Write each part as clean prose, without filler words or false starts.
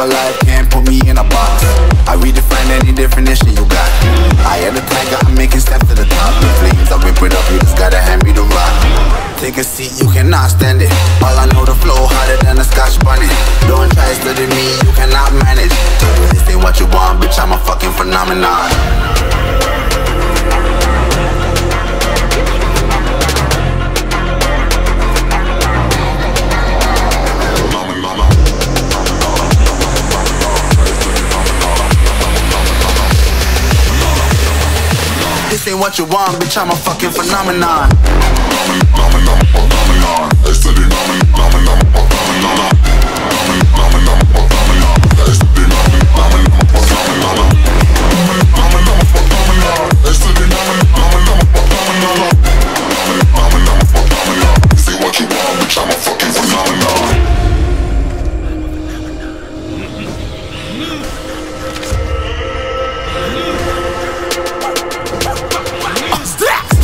alive, can't put me in a box. I redefine any definition you got. I am the tiger, I'm making steps to the top. The flames, I whip it up, you just gotta hand me the rock. Take a seat, you cannot stand it. All I know, the flow harder than a scotch bunny. Don't try studying me, you cannot manage. This ain't what you want, bitch, I'm a fucking phenomenon. This ain't what you want, bitch, I'm a fucking phenomenon.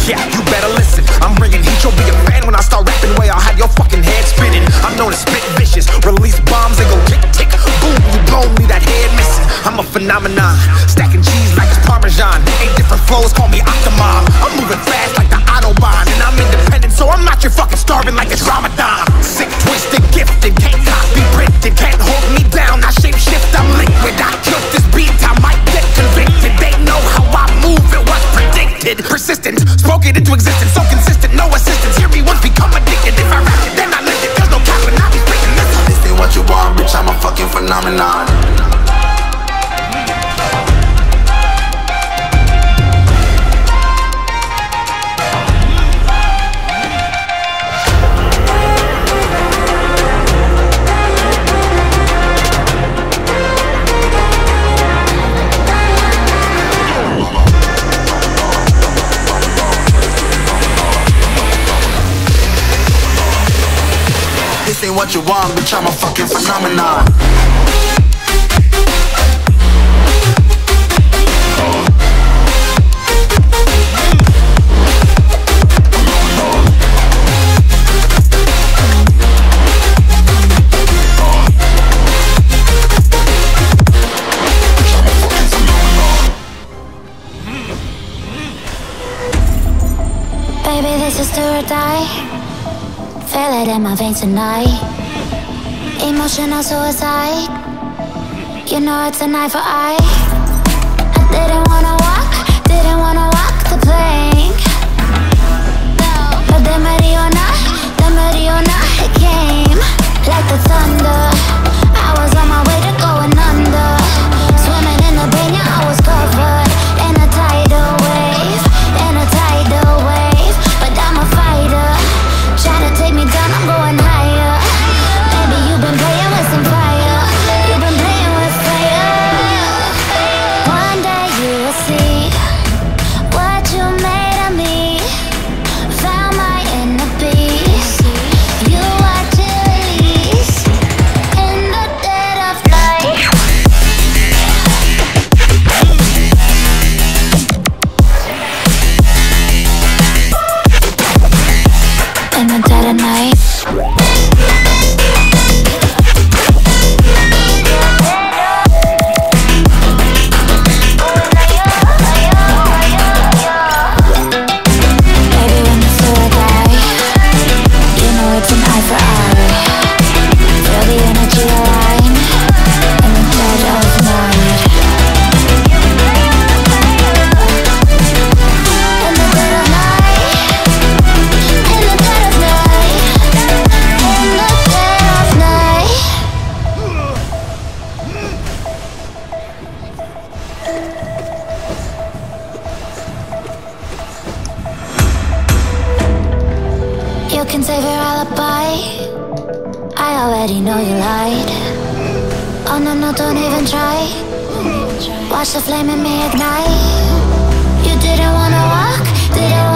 Yeah, you better listen, I'm bringing heat, you'll be a fan when I start rapping. Way I'll have your fucking head spinning. I'm known to spit vicious, release bombs and go tick, tick, boom, you blow me that head missing. I'm a phenomenon, stacking cheese like it's Parmesan. 8 different flows, call me Autobahn. I'm moving fast like the Autobahn. And I'm independent, so I'm not your fucking starving like it's Ramadan. Sick, twisted, gifted, can't copy, printed, can't hold me down. I shape shift, I'm liquid, I killed this beat, I might get convicted. They know how I move, it was predicted. Persistent, spoke it into existence, so consistent, no assistance. Hear me once, become addicted. If I rap it, then I live it. There's no cap when I be speaking this. This ain't what you want, bitch, I'm a fucking phenomenon. This ain't what you want, bitch, I'm a fucking phenomenon. Baby, this is do or die. Feel it in my veins tonight. Emotional suicide. You know it's an eye for eye. I didn't wanna walk the plank. But the Mariona came like the thunder. I was on my way to going under. Swimming in the pain, yeah, I was covered in a tidal wave, in a tidal wave. But I'm a fighter. Try to take me down, I'm going higher. Baby, you've been playing with some fire. You've been playing with fire. One day you will see what you made of me. Found my inner peace. You are to release in the dead of night. In the dead of night. You can save your alibi. I already know you lied. Oh no, no, don't even try. Watch the flame in me ignite. You didn't wanna walk, didn't wanna